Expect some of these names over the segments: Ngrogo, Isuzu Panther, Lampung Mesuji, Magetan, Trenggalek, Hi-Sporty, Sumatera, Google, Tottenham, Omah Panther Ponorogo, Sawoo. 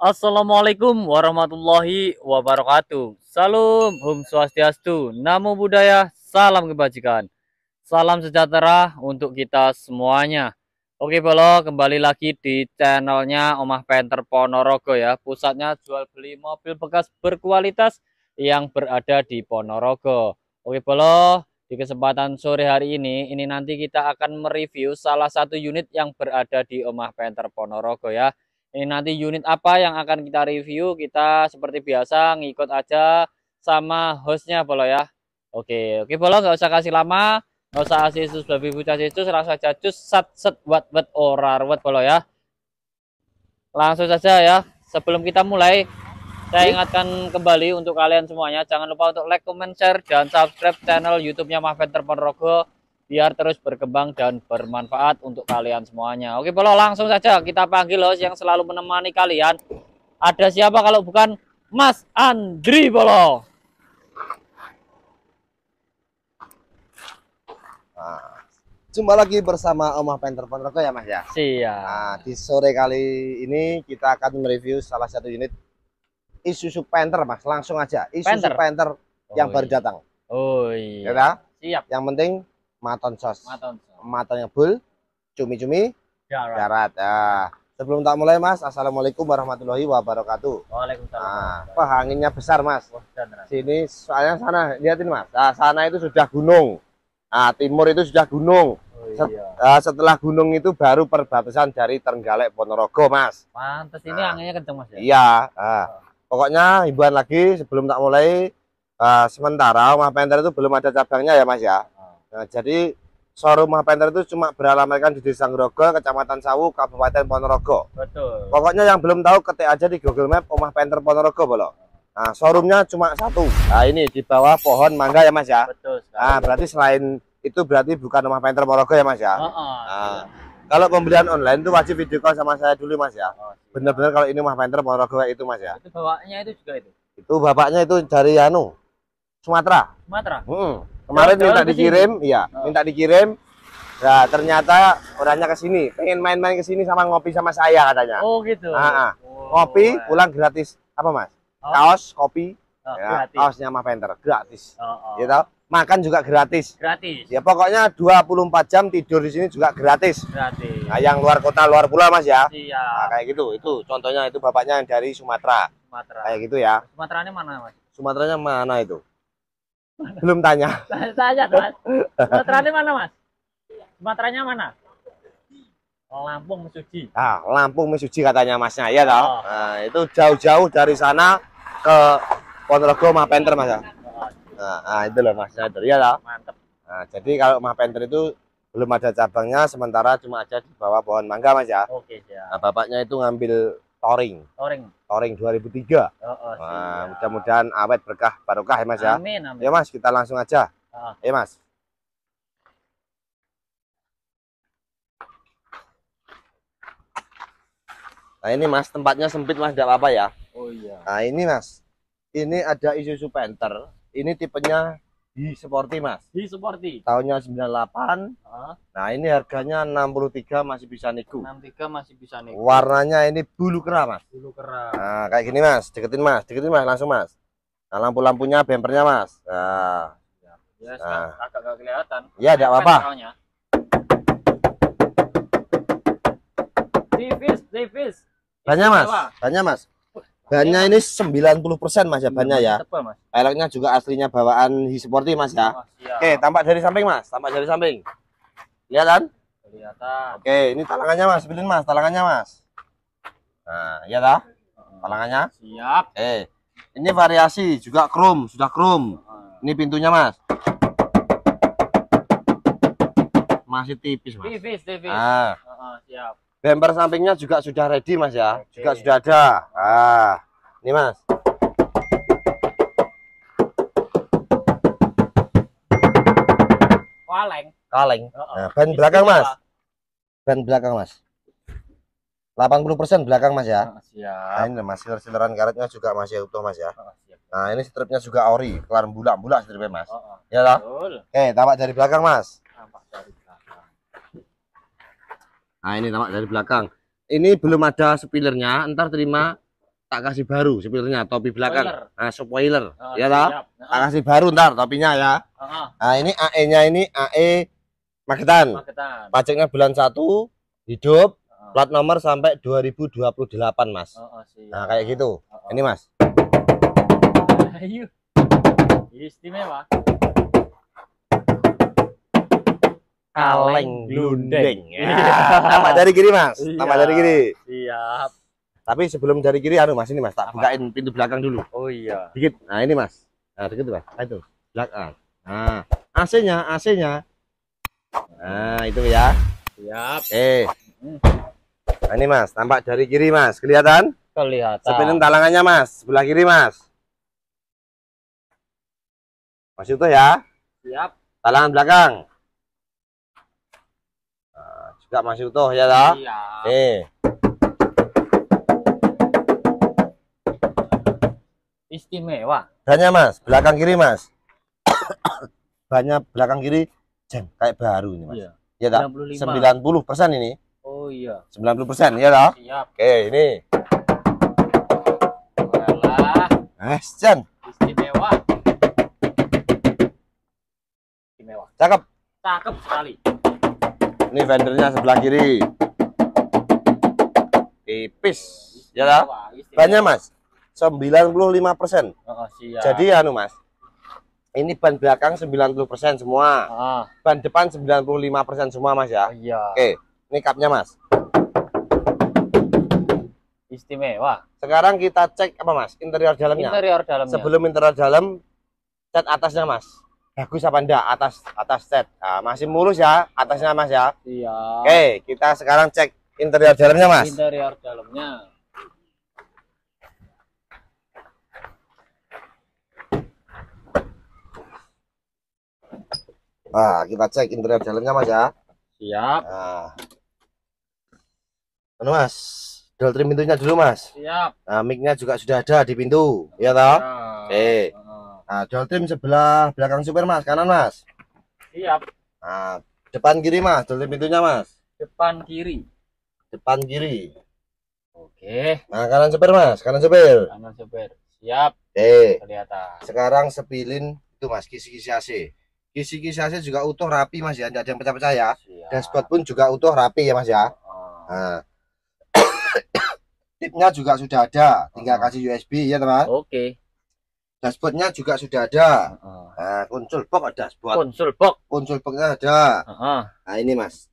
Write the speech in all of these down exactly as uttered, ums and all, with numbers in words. Assalamualaikum warahmatullahi wabarakatuh. Salam, Om Swastiastu, Namo Buddhaya, salam kebajikan, salam sejahtera untuk kita semuanya. Oke bolo, kembali lagi di channelnya Omah Panther Ponorogo ya. Pusatnya jual beli mobil bekas berkualitas yang berada di Ponorogo. Oke bolo, di kesempatan sore hari ini, ini nanti kita akan mereview salah satu unit yang berada di Omah Panther Ponorogo ya. Ini nanti unit apa yang akan kita review, kita seperti biasa ngikut aja sama hostnya bolo ya. Oke, oke bolo, nggak usah kasih lama, nggak usah asih sus babi bucah sus, langsung aja cus sat set wat wat ora ruwet bolo ya. Langsung saja ya. Sebelum kita mulai, saya ingatkan kembali untuk kalian semuanya, jangan lupa untuk like, comment, share, dan subscribe channel YouTube-nya Omah Panther Ponorogo biar terus berkembang dan bermanfaat untuk kalian semuanya. Oke bolo, langsung saja kita panggil host yang selalu menemani kalian. Ada siapa kalau bukan Mas Andri bolo. Nah, jumpa lagi bersama Omah Panther Ponorogo ya Mas ya. Siap. Nah, di sore kali ini kita akan mereview salah satu unit Isuzu Panther Mas. Langsung aja Isuzu Panther, Panther yang Oi. baru datang. Oh iya. Ya, siap. Yang penting maton sos, maton sos. Matonnya bul, cumi-cumi, darat. Nah, sebelum tak mulai Mas, assalamualaikum warahmatullahi wabarakatuh. Waalaikumsalam. Nah, wah, anginnya besar Mas. Wah, sini soalnya sana, lihatin Mas. Nah, sana itu sudah gunung. Nah, timur itu sudah gunung. Oh, iya. Set, uh, setelah gunung itu baru perbatasan dari Trenggalek Ponorogo Mas. Pantes ini nah, anginnya kenceng Mas ya. Iya. Nah, oh. Pokoknya himbauan lagi sebelum tak mulai, uh, sementara Omah Panther itu belum ada cabangnya ya Mas ya. Nah, jadi showroom Omah Panther itu cuma beralamatkan di Desa Ngrogo, Kecamatan Sawoo, Kabupaten Ponorogo. Betul. Pokoknya yang belum tahu ketik aja di Google Map Omah Panther Ponorogo bolo. Nah, showroomnya cuma satu. Nah, ini di bawah pohon mangga ya Mas ya. Betul. Sekali. Nah, berarti selain itu berarti bukan Omah Panther Ponorogo ya Mas ya. Oh, oh, nah, kalau pembelian online itu wajib video call sama saya dulu Mas ya. Bener-bener kalau ini Omah Panther Ponorogo itu Mas ya. Itu bapaknya itu juga itu. Itu bapaknya itu dari anu Sumatera. Sumatera. Hmm. Kemarin jauh, minta dikirim, iya, oh. minta dikirim. Nah, ternyata orangnya ke sini, pengen main-main ke sini sama ngopi sama saya katanya. Oh, gitu. Nah, oh, ngopi oh, pulang gratis. Apa, Mas? Oh. Kaos kopi. Oh, ya, kaosnya Omah Panther gratis. Oh, oh. Gitu. Makan juga gratis. Gratis. Ya, pokoknya dua puluh empat jam tidur di sini juga gratis. Gratis. Nah, yang luar kota, luar pulau, Mas ya. Iya. Nah, kayak gitu. Itu contohnya itu bapaknya yang dari Sumatera. Sumatera. Kayak gitu ya. Sumateranya mana, Mas? Sumateranya mana itu? Belum tanya. Tanya, Mas. Sumateranya mana, Mas? Sumateranya mana? Lampung Mesuji. Ah, Lampung Mesuji katanya Masnya ya toh. Oh. Nah, itu jauh-jauh dari sana ke Ponorogo Omah Panther Mas. Nah, nah itu loh Mas Nader ya toh. Mantap. Nah, jadi kalau Omah Panther itu belum ada cabangnya, sementara cuma ada di bawah pohon mangga Mas ya. Oke, siap. Nah, bapaknya itu ngambil Touring, touring, touring dua ribu tiga. Oh, oh, nah, mudah-mudahan awet berkah barokah ya Mas ya. Amin, amin. Ya Mas, kita langsung aja. Oh. Ya Mas. Nah ini Mas, tempatnya sempit Mas, tidak apa-apa ya. Oh iya. Nah ini Mas, ini ada Isuzu Panther. Ini tipenya Hi-Sporty Mas. Hi-Sporty. Tahunnya sembilan delapan. Ah. Nah, ini harganya enam puluh tiga masih bisa nego. enam puluh tiga masih bisa nego. Warnanya ini bulu kera Mas. Bulu kera. Nah, kayak gini Mas, deketin Mas, deketin Mas langsung Mas. Nah, lampu-lampunya bempernya Mas. Nah. Ya, nah. Agak gak kelihatan. Ya, tidak apa-apa. Tipis, tipis. Banyak Mas. Banyak Mas. Bannya ini sembilan puluh persen Mas ya, bannya ya. Peleknya juga aslinya bawaan Hi-Sporty Mas ya. Oh, oke, tampak dari samping Mas, tampak dari samping. Lihat kan? Kelihatan. Oke, ini talangannya Mas, pilih Mas, talangannya Mas. Nah, iya dah. Talangannya? Siap. Eh, ini variasi juga krom, sudah krom. Ini pintunya Mas. Masih tipis Mas. Tipis, tipis. Nah. Uh, siap. Bemper sampingnya juga sudah ready Mas ya. Oke. Juga sudah ada. Ah, ini Mas. Kaleng. Kaleng. Nah, ban belakang Mas. Ban belakang Mas. delapan puluh persen belakang Mas ya. Nah, ini Mas, siler-sileran karetnya juga masih utuh Mas ya. Nah, ini stripnya juga ori, kelar bulat-bulat stripnya Mas. Ya lah. Eh, tampak dari belakang Mas. Tampak dari. Nah ini tampak dari belakang. Ini belum ada spillernya, ntar terima tak kasih baru sebenarnya topi belakang. Spoiler. Nah, spoiler. Uh, ya lah. Uh, tak kasih baru ntar topinya ya. Uh, uh. Nah, ini A E-nya ini A E Magetan. Magetan. Pajaknya bulan satu, hidup, uh. plat nomor sampai dua ribu dua puluh delapan, Mas. Uh, uh, nah, kayak gitu. Uh, uh. Ini, Mas. Ayo. Istimewa. Kaleng glundeng. Ya. Tambah dari kiri, Mas. Tambah dari kiri. Siap. Tapi sebelum dari kiri anu Mas ini Mas tak apa? Bukain pintu belakang dulu. Oh iya. Dikit. Nah, ini Mas. Nah, dikit Mas. Nah, itu. Belakang. Nah, A C-nya, A C-nya. Nah, itu ya. Siap. Eh. Nah, ini Mas, tampak dari kiri Mas. Kelihatan? Kelihatan. Sebelum talangannya Mas, sebelah kiri Mas. Mas itu ya. Siap. Talangan belakang. Nah, juga Mas itu ya lah. Iya. Eh. Istimewa. Bannya Mas, belakang kiri Mas. Bannya belakang kiri jeng kayak baru ini Mas. Iya. Ya tak? sembilan puluh persen ini. Oh iya. sembilan puluh persen ya tak? Siap. Oke, ini. Walah. Eh, jeng. Istimewa. Istimewa. Cakep. Cakep sekali. Ini fendernya sebelah kiri. Tipis. Ya tak? Bannya Mas. sembilan puluh lima persen. Oh, jadi anu Mas, ini ban belakang sembilan puluh persen semua, ah. ban depan sembilan puluh lima persen semua Mas ya. Oh, iya. Oke, ini kapnya Mas. Istimewa. Sekarang kita cek apa Mas? Interior dalamnya. Interior dalamnya. Sebelum interior dalam, cat atasnya Mas. Bagus apa enggak? Atas atas cat. Nah, masih mulus ya atasnya Mas ya. Iya. Oke, kita sekarang cek interior dalamnya Mas. Interior dalamnya. Nah, kita cek interior dalamnya Mas ya. Siap. Nah, Mas, dual trim pintunya dulu Mas. Siap. Nah, mic-nya juga sudah ada di pintu, ya toh? Oke. Nah, dual trim sebelah belakang supir Mas, kanan Mas. Siap. Nah, depan kiri Mas, dual trim pintunya Mas. Depan kiri. Depan kiri. Oke. Nah, kanan supir Mas, kanan supir. Kanan supir. Siap. Eh. Kelihatan. Sekarang sepilin itu Mas, kisi-kisi A C. Kisi-kisi A C juga utuh rapi Mas ya, tidak ada yang pecah-pecah ya. Siap. Dashboard pun juga utuh rapi ya Mas ya. Oh. Nah. Tipnya juga sudah ada, tinggal oh. kasih U S B ya teman. Oke. Okay. Dashboardnya juga sudah ada. Oh. Nah, konsul box ada dashboard. Konsul box. Konsul boxnya ada. Oh. Nah ini Mas,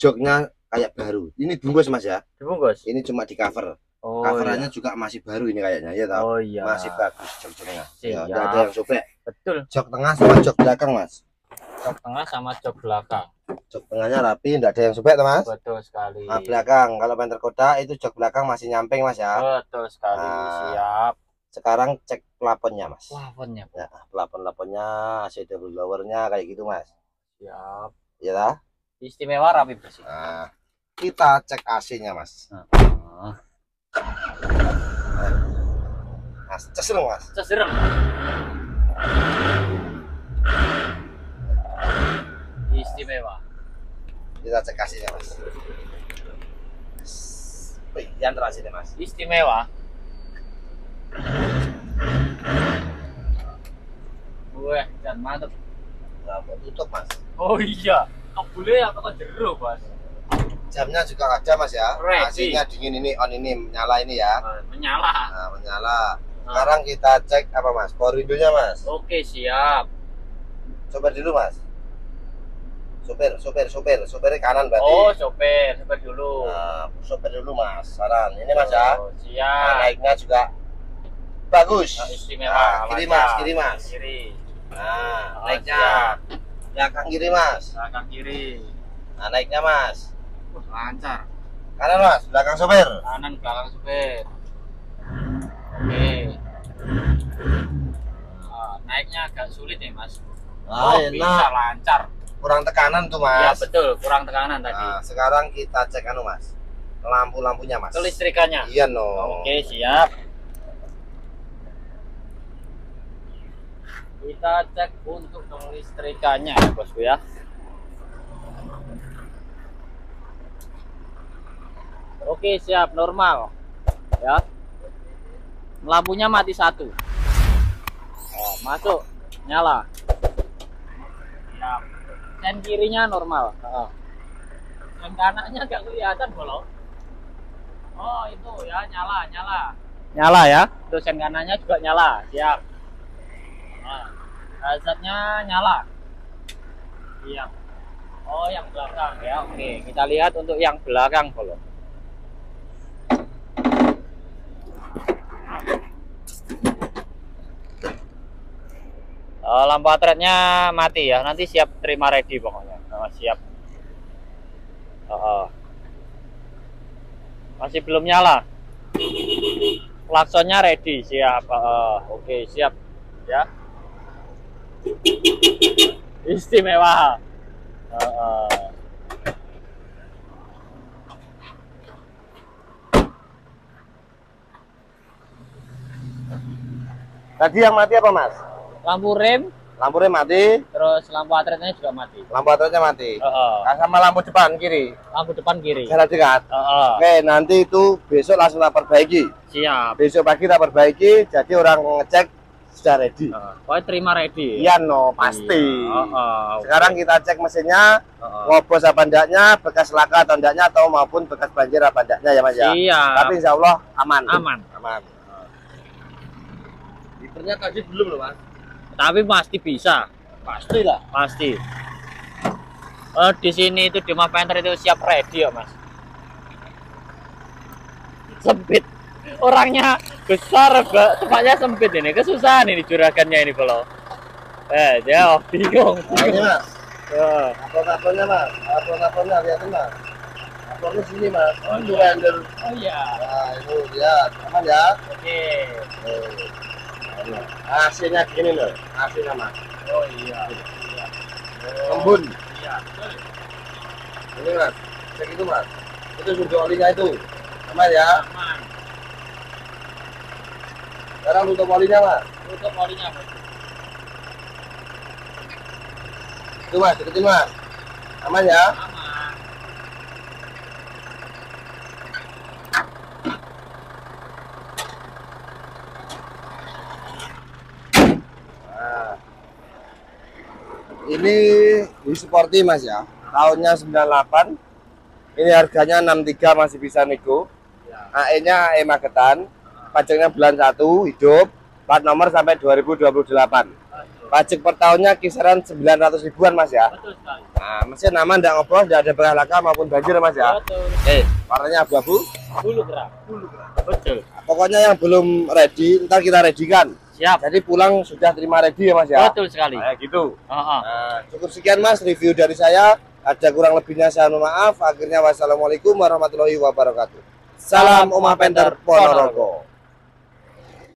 joknya kayak baru. Ini bungkus Mas ya. Dibungkus. Ini cuma di cover. Oh, coverannya iya. juga masih baru ini kayaknya ya tahu. Oh, iya. Masih bagus jok-joknya. Ya, tidak ada yang sobek. Betul. Jok tengah sama jok belakang Mas. Jok tengah sama jok belakang. Jok tengahnya rapi, tidak ada yang sobek toh Mas. Betul sekali. Nah, belakang kalau Panther Koda itu jok belakang masih nyamping Mas ya. Betul sekali. Nah, siap. Sekarang cek plafonnya Mas. Plafonnya. Ya, plafon-plafonnya, A C double blower-nya kayak gitu Mas. Siap. Iya lah. Istimewa rapi bersih. Nah, kita cek A C-nya Mas. Nah. Mas, cesereng Mas. Cesereng. Istimewa. Kita cek kasihnya Mas. Wih, yang terakhir deh Mas. Istimewa. Wih, jangan mantep. Nggak mau tutup Mas. Oh iya, kabulnya yang kata jeruk Mas. Jamnya juga ada Mas ya. A C-nya dingin ini, on ini, menyala ini ya. Menyala. Nah, menyala. Nah. Sekarang kita cek apa Mas? Power window-nya Mas. Oke, siap. Sopir dulu Mas. Sopir, sopir, sopir. Sopirnya kanan berarti. Oh, sopir, sopir dulu. Nah, sopir dulu Mas. Saran. Ini Mas ya. Oh, siap. Nah, naiknya juga bagus. Nah, istimewa. Nah, kiri Mas, kiri Mas. Kiri. Nah, oh, naiknya. Belakang kiri Mas. Belakang kiri. Nah, naiknya Mas. Lancar. Kanan Mas, belakang sopir. Kanan belakang sopir. Oke. Nah, naiknya agak sulit nih Mas. Oh, oh enak. Bisa lancar. Kurang tekanan tuh Mas. Ya betul, kurang tekanan tadi. Nah, sekarang kita cek anu Mas. Lampu-lampunya Mas. Kelistrikannya. Iya no. Oke, siap. Kita cek untuk kelistrikannya, Bosku ya. Oke, siap, normal ya. Lampunya mati satu. Oh, masuk, nyala. Sen kirinya normal. Oh. Sen kanannya nggak kelihatan bolong. Oh itu ya, nyala, nyala. Nyala ya. Terus sen kanannya juga nyala. Siap. Nah, hazardnya nyala. Siap. Oh yang belakang ya. Oke, kita lihat untuk yang belakang bolong. Lampu atretnya mati ya, nanti siap terima ready pokoknya. Oh, siap. Oh, oh. Masih belum nyala. Klaksonnya ready, siap. Oh, oh. Oke, siap ya. Istimewa. Oh, oh. Tadi yang mati apa, Mas? Lampu rem, lampu rem mati, terus lampu atretnya juga mati. Lampu atretnya mati. Uh -uh. Nah, sama lampu depan kiri. Lampu depan kiri. Jarak dekat. Uh -uh. Oke, nanti itu besok langsung kita perbaiki. Siap. Besok pagi kita perbaiki, jadi orang ngecek sudah ready. Uh -huh. Oh, terima ready. Iya, no, pasti. Uh -uh. Sekarang kita cek mesinnya, uh -uh. ngobos apa enggaknya, bekas laka atau enggaknya, atau maupun bekas banjir apa enggaknya ya Mas ya. Siap. Tapi insya Allah aman. Aman. Aman. Liternya uh. tadi belum loh Mas. Tapi pasti bisa, pastilah, pasti. Oh, di sini itu di Omah Panther itu siap ready ya Mas. Sempit, orangnya besar, tempatnya sempit ini, kesusahan ini juragannya ini kalau. Eh, jauh, bingung. Ini Mas, upload-uploadnya Mas, upload-uploadnya lihatin Mas. Uploadnya sini Mas, itu render. Oh iya. Nah itu lihat, aman ya. Oke. Hasilnya gini loh, hasilnya Mas. Oh iya, iya. Embun. Iya. Ini Mas, cek itu Mas. Itu sudah olinya itu, aman ya? Aman. Sekarang tutup olinya Mas. Tutup olinya Mas. Itu Mas, deketin Mas. Aman ya? Aman. Ini Hi-Sporty Mas ya, tahunnya sembilan puluh delapan. Ini harganya enam puluh tiga, masih bisa nego ya. A E-nya A E Magetan, pajaknya bulan satu, hidup, plat nomor sampai dua ribu dua puluh delapan. Pajak per tahunnya kisaran sembilan ratus ribuan Mas ya. Betul sekali. Nah, mesin aman, tidak ngobos, tidak ada bekas laka maupun banjir Mas ya. Betul. Eh, warnanya abu-abu. Bulu kerah. Bulu kerah. Betul. Pokoknya yang belum ready, ntar kita readykan. Siap. Jadi pulang sudah terima ready ya Mas ya. Betul sekali. Kayak gitu. Uh -huh. Nah, cukup sekian Mas review dari saya. Ada kurang lebihnya saya mohon maaf. Akhirnya wassalamualaikum warahmatullahi wabarakatuh. Salam Omah Panther Ponorogo.